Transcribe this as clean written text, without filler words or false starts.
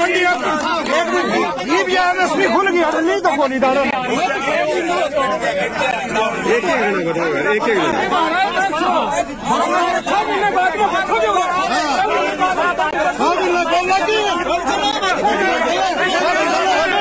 एक